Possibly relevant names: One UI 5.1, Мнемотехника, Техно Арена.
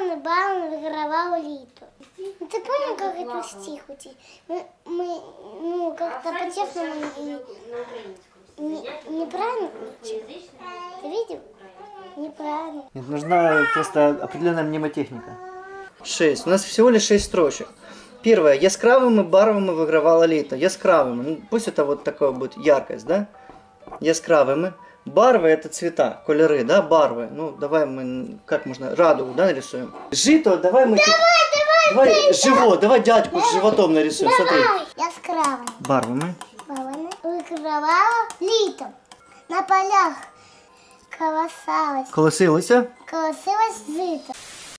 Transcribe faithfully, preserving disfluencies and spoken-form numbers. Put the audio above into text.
Баллон, баллон выигрывал литу. Ты понял, как это стих у тебя? Мы, мы ну, как-то по-честному неправильно. Ты видел? Неправильно. Нет, нужна просто определенная мнемотехника. шесть. У нас всего лишь шесть строчек. Первое. Яскравими барвами вигравала літо. Яскравими. Ну, пусть это вот такое будет яркость, да? Яскравими. Барвы это цвета, кольори, да? Барвы. Ну, давай мы, как можно, радугу, да, нарисуем. Жито, давай мы... Давай, давай, давай живо, давай дядьку давай. С животом нарисуем, давай. Смотри. Яскравими. Барвами. Барвами. Вигравала літо. На полях колосалось. Колосилося? Колосилось жито.